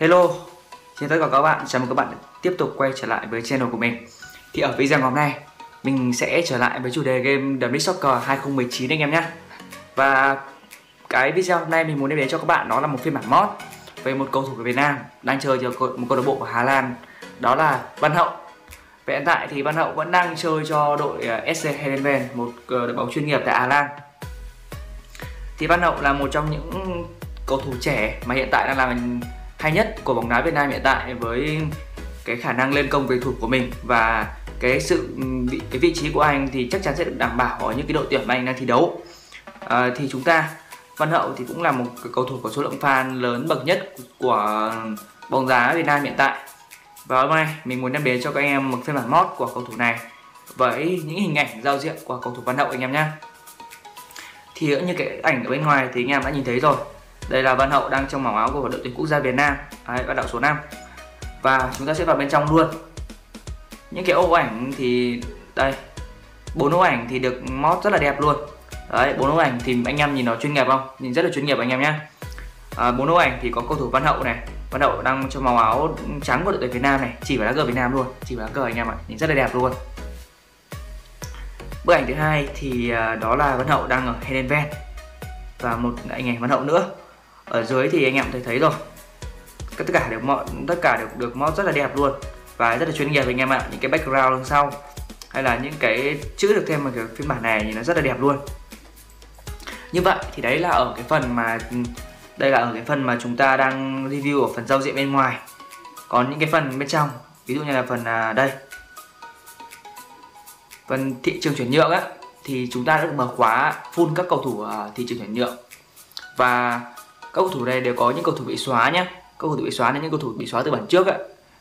Hello, xin tất cả các bạn, chào mừng các bạn tiếp tục quay trở lại với channel của mình. Thì ở video ngày hôm nay, mình sẽ trở lại với chủ đề game Dream League Soccer 2019 anh em nhé. Và cái video hôm nay mình muốn đem đến cho các bạn đó là một phiên bản mod về một cầu thủ của Việt Nam đang chơi cho một câu lạc bộ của Hà Lan, đó là Văn Hậu. Và hiện tại thì Văn Hậu vẫn đang chơi cho đội SC Heerenveen, một đội bóng chuyên nghiệp tại Hà Lan. Thì Văn Hậu là một trong những cầu thủ trẻ mà hiện tại đang là hay nhất của bóng đá Việt Nam hiện tại, với cái khả năng lên công về thủ của mình và cái vị trí của anh thì chắc chắn sẽ được đảm bảo ở những cái đội tuyển mà anh đang thi đấu. Thì chúng ta Văn Hậu thì cũng là một cầu thủ có số lượng fan lớn bậc nhất của bóng đá Việt Nam hiện tại. Và hôm nay mình muốn đem đến cho các em một phiên bản mod của cầu thủ này với những hình ảnh giao diện của cầu thủ Văn Hậu anh em nhé. Thì như cái ảnh ở bên ngoài thì anh em đã nhìn thấy rồi. Đây là Văn Hậu đang trong màu áo của đội tuyển quốc gia Việt Nam, bắt đầu số 5. Và chúng ta sẽ vào bên trong luôn. Những cái ô ảnh thì đây, 4 ô ảnh thì được mod rất là đẹp luôn. Đấy, 4 ô ảnh thì anh em nhìn nó chuyên nghiệp không? Nhìn rất là chuyên nghiệp anh em nhé. 4 ô ảnh thì có cầu thủ Văn Hậu này. Văn Hậu đang trong màu áo trắng của đội tuyển Việt Nam này, chỉ vào lá cờ Việt Nam luôn, chỉ vào lá cờ anh em ạ, nhìn rất là đẹp luôn. Bức ảnh thứ hai thì đó là Văn Hậu đang ở Heerenveen và một anh em Văn Hậu nữa. Ở dưới thì anh em thấy rồi, tất cả đều được mod rất là đẹp luôn và rất là chuyên nghiệp anh em ạ. Những cái background đằng sau hay là những cái chữ được thêm vào cái phiên bản này thì nó rất là đẹp luôn. Như vậy thì đấy là ở cái phần mà chúng ta đang review ở phần giao diện bên ngoài. Còn những cái phần bên trong, ví dụ như là phần đây, phần thị trường chuyển nhượng á, thì chúng ta đã được mở khóa full các cầu thủ thị trường chuyển nhượng, và các cầu thủ này đều có những cầu thủ bị xóa nhé. Các cầu thủ bị xóa là những cầu thủ bị xóa từ bản trước ấy.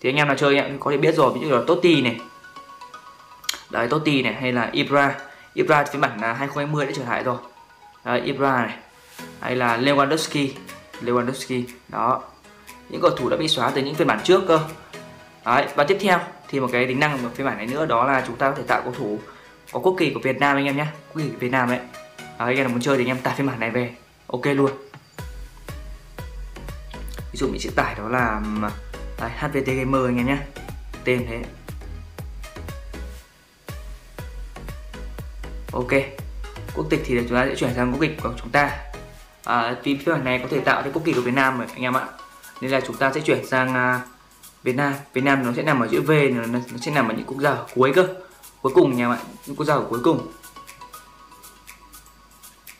Thì anh em nào chơi em có thể biết rồi, ví dụ là Totti này. Đấy, Totti này hay là Ibra phiên bản là 2020 đã trở lại rồi. Đấy, Ibra này. Hay là Lewandowski. Đó. Những cầu thủ đã bị xóa từ những phiên bản trước cơ. Đấy, và tiếp theo thì một cái tính năng của phiên bản này nữa đó là chúng ta có thể tạo cầu thủ có quốc kỳ của Việt Nam anh em nhé. Quốc kỳ của Việt Nam đấy. Đấy, anh em nào muốn chơi thì anh em tải phiên bản này về. Ok luôn. Ví dụ mình sẽ tải đó là HVT Gamer anh em nhé, tên thế. Ok, quốc tịch thì chúng ta sẽ chuyển sang quốc tịch của chúng ta. Vì phiên bản này có thể tạo ra quốc kỳ của Việt Nam rồi anh em ạ, nên là chúng ta sẽ chuyển sang Việt Nam. Việt Nam nó sẽ nằm ở chữ V, nó sẽ nằm ở những quốc gia ở cuối cơ, cuối cùng anh em ạ, những quốc gia ở cuối cùng.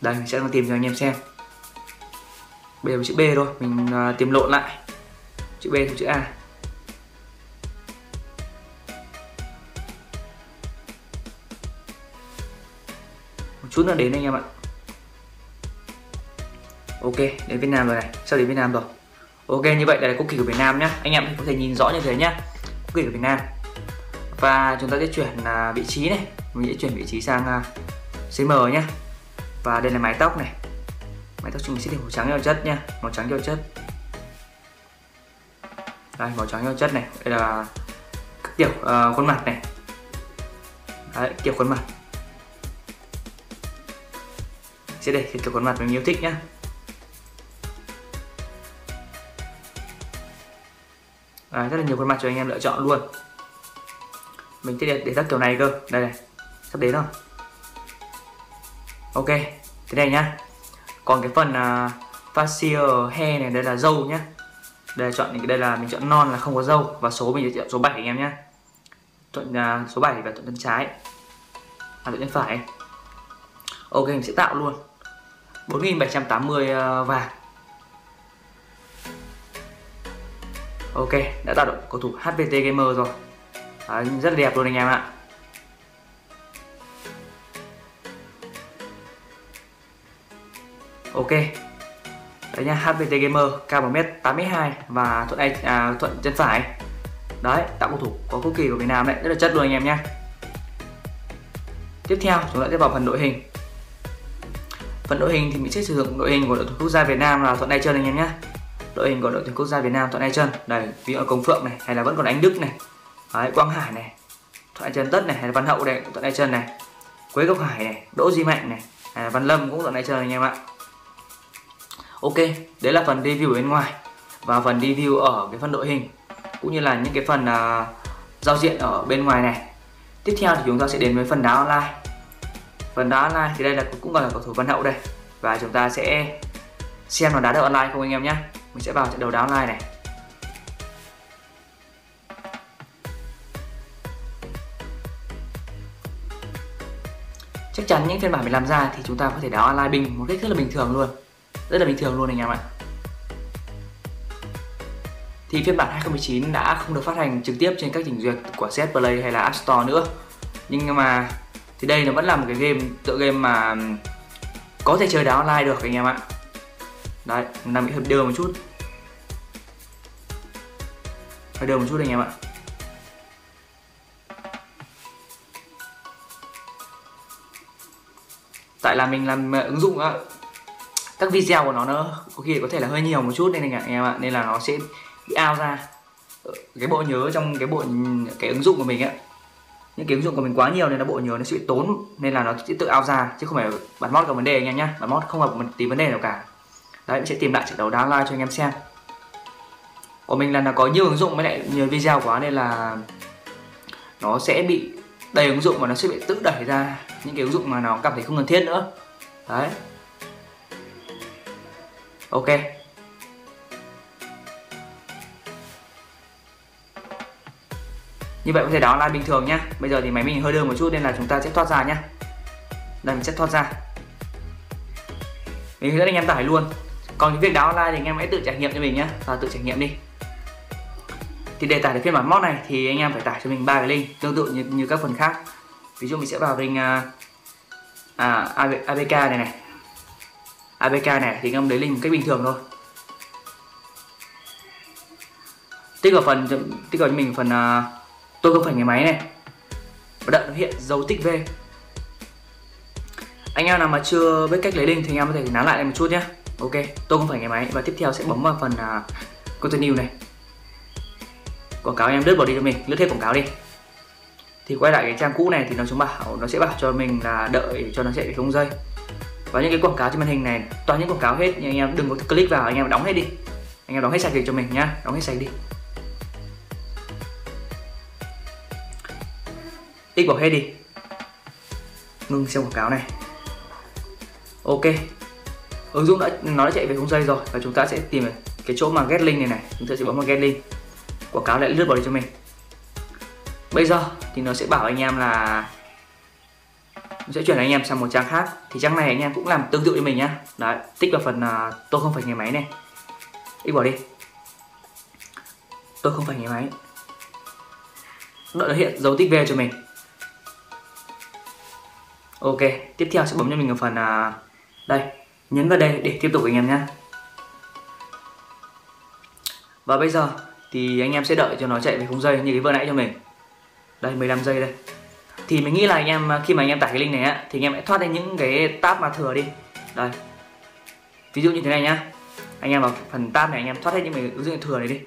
Đây mình sẽ tìm cho anh em xem. Bây giờ chữ B thôi, mình tìm lộn lại chữ B với chữ A. Một chút nữa đến anh em ạ. Ok, đến Việt Nam rồi này, sao đến Việt Nam rồi. Ok, như vậy đây là quốc kỳ của Việt Nam nhé, anh em có thể nhìn rõ như thế nhé, quốc kỳ của Việt Nam. Và chúng ta sẽ chuyển vị trí này, mình sẽ chuyển vị trí sang CM nhé. Và đây là mái tóc này. Mày tóc mình sẽ để màu trắng cho chất nha, màu trắng cho chất. Đây, màu trắng cho chất này, đây là kiểu khuôn mặt này. Đấy, kiểu khuôn mặt. Sẽ để kiểu khuôn mặt mình yêu thích nhá. Đấy, rất là nhiều khuôn mặt cho anh em lựa chọn luôn. Mình sẽ để tóc kiểu này cơ, đây này, sắp đến rồi. Ok, thế này nhá. Còn cái phần facial hair này, đây là râu nhá. Đây là chọn, đây là mình chọn non là không có râu, và số mình chọn số 7 anh em nhá. Chọn số 7 và chọn bên trái. Chọn bên phải. Ok, mình sẽ tạo luôn. 4780 vàng. Ok, đã tạo được cầu thủ HVT Gamer rồi. Đấy, rất là đẹp luôn anh em ạ. Ok, đấy nha, HVT Gamer, cao 1m82 và thuận chân phải. Đấy, tạo cầu thủ có quốc kỳ của Việt Nam đấy, rất là chất luôn anh em nhé. Tiếp theo chúng ta sẽ vào phần đội hình. Phần đội hình thì mình sẽ sử dụng đội hình của đội tuyển quốc gia Việt Nam là thuận tay chân anh em nhé. Đội hình của đội tuyển quốc gia Việt Nam thuận tay chân, đây, ví dụ Công Phượng này, hay là vẫn còn Anh Đức này, đấy, Quang Hải này, thuận tay chân tất này, hay là Văn Hậu này, thuận tay chân này, Quế Ngọc Hải này, Đỗ Diệu Mạnh này, hay là Văn Lâm cũng thuận tay chân anh em ạ. Ok, đấy là phần review bên ngoài. và phần review ở cái phần đội hình cũng như là những cái phần giao diện ở bên ngoài này. Tiếp theo thì chúng ta sẽ đến với phần đá online. Phần đá online thì đây là cũng là cầu thủ Văn Hậu đây, và chúng ta sẽ xem nó đá được online không anh em nhé. Mình sẽ vào trận đấu đá online này. Chắc chắn những phiên bản mình làm ra thì chúng ta có thể đá online bình một cách rất là bình thường luôn, anh em ạ. Thì phiên bản 2019 đã không được phát hành trực tiếp trên các trình duyệt của CS Play hay là App Store nữa, nhưng mà thì đây nó vẫn là một cái game, tựa game mà có thể chơi đá online được anh em ạ. Đấy, mình đang bị hơi đơ một chút anh em ạ. Tại là mình làm ứng dụng á, các video của nó có khi có thể là hơi nhiều một chút nên anh em ạ, nên là nó sẽ bị out ra cái bộ nhớ trong cái ứng dụng của mình á. Những cái ứng dụng của mình quá nhiều nên là bộ nhớ nó sẽ bị tốn, nên là nó sẽ tự out ra chứ không phải bản mod có vấn đề anh em nhé. Bản mod không gặp một tí vấn đề nào cả. Đấy, mình sẽ tìm lại trận đấu đá online cho anh em xem. Của mình là nó có nhiều ứng dụng với lại nhiều video quá nên là nó sẽ bị đầy ứng dụng và nó sẽ bị tự đẩy ra những cái ứng dụng mà nó cảm thấy không cần thiết nữa. Đấy. Ok. Như vậy có thể đá online bình thường nhá. Bây giờ thì máy mình hơi đơ một chút nên là chúng ta sẽ thoát ra nhá. Đây, mình sẽ thoát ra. Mình hướng dẫn anh em tải luôn. Còn cái việc đá online thì anh em hãy tự trải nghiệm cho mình nhá, Thì để tải được phiên bản mod này thì anh em phải tải cho mình 3 cái link tương tự như các phần khác. Ví dụ mình sẽ vào link APK này này. APK này thì anh em lấy link một cách bình thường thôi. Tích vào mình phần tôi không phải cái máy này. Và đợi nó hiện dấu tích V. Anh em nào mà chưa biết cách lấy link thì anh em có thể nán lại một chút nhé. Ok, tôi không phải cái máy, và tiếp theo sẽ bấm vào phần continue này. Quảng cáo em lướt vào đi cho mình, lướt hết quảng cáo đi. Thì quay lại cái trang cũ này thì nó sẽ bảo cho mình là đợi cho nó chạy 0 giây. Và những cái quảng cáo trên màn hình này toàn những quảng cáo hết, nhưng anh em đừng có click vào, anh em đóng hết đi. Anh em đóng hết sạch đi cho mình nhá, đóng hết sạch đi. Tích bỏ hết đi. Ngưng xem quảng cáo này. Ok. Ứng dụng nó đã chạy về 0 giây rồi, và chúng ta sẽ tìm cái chỗ mà get link này này, chúng ta sẽ bấm vào get link. Quảng cáo lại lướt vào đây cho mình. Bây giờ thì nó sẽ bảo anh em là nó sẽ chuyển anh em sang một trang khác. Thì trang này anh em cũng làm tương tự như mình nhá. Đấy, tích vào phần tôi không phải người máy này. Tích bỏ đi. Tôi không phải người máy. Đợi nó hiện dấu tích V cho mình. Ok, tiếp theo sẽ bấm cho mình vào phần đây, nhấn vào đây để tiếp tục anh em nhé. Và bây giờ thì anh em sẽ đợi cho nó chạy về 0 giây như cái vừa nãy cho mình. Đây, 15 giây đây. Thì mình nghĩ là anh em khi mà anh em tải cái link này á, thì anh em hãy thoát ra những cái tab mà thừa đi. Đây, ví dụ như thế này nhá. Anh em vào phần tab này, anh em thoát hết những cái ứng dụng thừa này đi.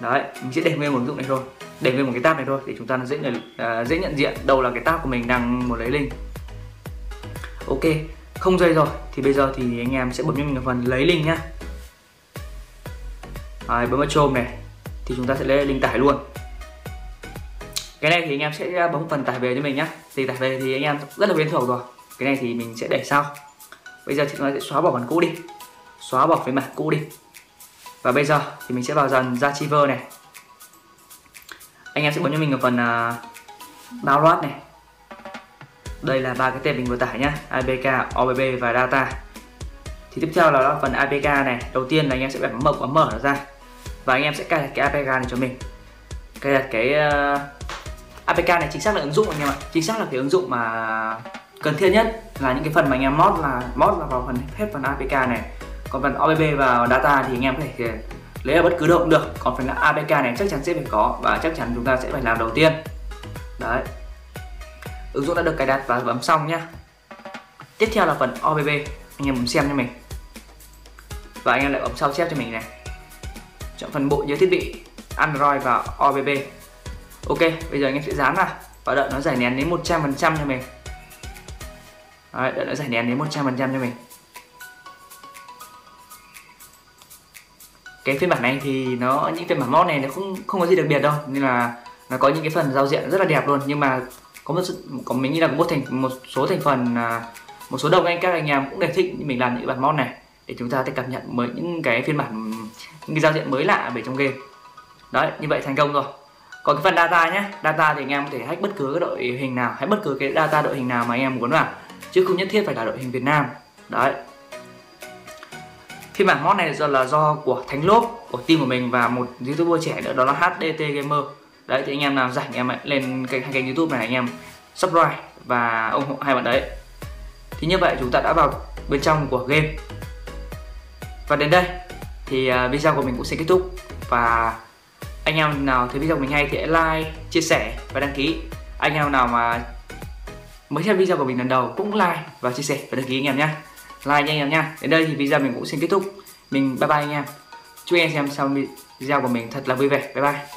Đấy, mình sẽ để nguyên một ứng dụng này thôi, để nguyên một cái tab này thôi để chúng ta dễ nhận diện đâu là cái tab của mình đang muốn lấy link. Ok, 0 giây rồi thì bây giờ thì anh em sẽ bấm cho mình phần lấy link nhá. Đấy, bấm vào Chrome này thì chúng ta sẽ lấy link tải luôn. Cái này thì anh em sẽ bấm phần tải về cho mình nhá. Thì tải về thì anh em rất là quen thuộc rồi. Cái này thì mình sẽ để sau. Bây giờ thì chúng ta sẽ xóa bỏ bản cũ đi, xóa bỏ cái bản cũ đi. Và bây giờ thì mình sẽ vào dần ra Driver này. Anh em sẽ bấm cho mình vào phần download này. Đây là ba cái tên mình vừa tải nhá, APK, OBB và data. Thì tiếp theo là phần APK này. Đầu tiên là anh em sẽ bấm mở nó ra. Và anh em sẽ cài đặt cái APK này cho mình. Cài đặt cái APK này chính xác là ứng dụng anh em ạ. Chính xác là cái ứng dụng mà cần thiết nhất là những cái phần mà anh em mod là vào phần hết phần APK này. Còn phần OBB và data thì anh em có thể lấy ở bất cứ đâu cũng được. Còn phần APK này chắc chắn sẽ phải có, và chắc chắn chúng ta sẽ phải làm đầu tiên. Đấy, ứng dụng đã được cài đặt và bấm xong nhá. Tiếp theo là phần OBB, anh em bấm xem cho mình. Và anh em lại bấm sao chép cho mình này. Chọn phần bộ nhớ thiết bị Android và OBB. Ok, bây giờ anh em sẽ dán vào và đợi nó giải nén đến 100% cho mình. Đấy, đợi nó giải nén đến 100% cho mình. cái phiên bản này thì nó, những phiên bản mod này nó không có gì đặc biệt đâu, nên là nó có những cái phần giao diện rất là đẹp luôn. Nhưng mà có một mình nghĩ là một số đồng anh các anh em cũng đều thích mình làm những bản mod này để chúng ta sẽ cập nhật mới những cái phiên bản, những cái giao diện mới lạ về trong game. Đấy, như vậy thành công rồi. Còn cái phần data nhé, data thì anh em có thể hack bất cứ đội hình nào, hay bất cứ cái data đội hình nào mà anh em muốn vào, chứ không nhất thiết phải là đội hình Việt Nam. Đấy. Phiên bản mod này là do của Thánh Lốp, của team của mình, và một youtuber trẻ nữa đó là HDT Gamer. Đấy, thì anh em nào rảnh em lên kênh YouTube này, anh em subscribe và ủng hộ hai bạn đấy. Thì như vậy chúng ta đã vào bên trong của game. Và đến đây thì video của mình cũng sẽ kết thúc. Và anh em nào thấy video của mình hay thì hãy like, chia sẻ và đăng ký. Anh em nào mà mới xem video của mình lần đầu cũng like và chia sẻ và đăng ký anh em nhé. Like nha anh em nha. Đến đây thì video mình cũng xin kết thúc. Mình bye bye anh em. Chúc anh em xem video của mình thật là vui vẻ. Bye bye.